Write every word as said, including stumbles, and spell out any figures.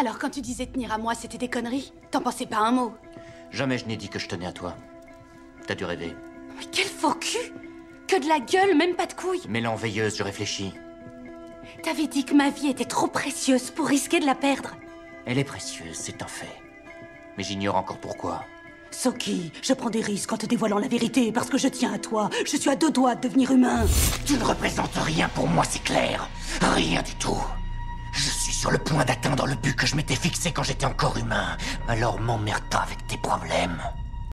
Alors quand tu disais tenir à moi, c'était des conneries? T'en pensais pas un mot? Jamais je n'ai dit que je tenais à toi. T'as dû rêver. Mais quel faux cul! Que de la gueule, même pas de couilles. Mais l'enveilleuse, je réfléchis. T'avais dit que ma vie était trop précieuse pour risquer de la perdre. Elle est précieuse, c'est un fait. Mais j'ignore encore pourquoi. Soki, je prends des risques en te dévoilant la vérité parce que je tiens à toi. Je suis à deux doigts de devenir humain. Tu ne représentes rien pour moi, c'est clair. Rien du tout. Je suis sur le point d'atteindre le but que je m'étais fixé quand j'étais encore humain. Alors m'emmerde pas avec tes problèmes.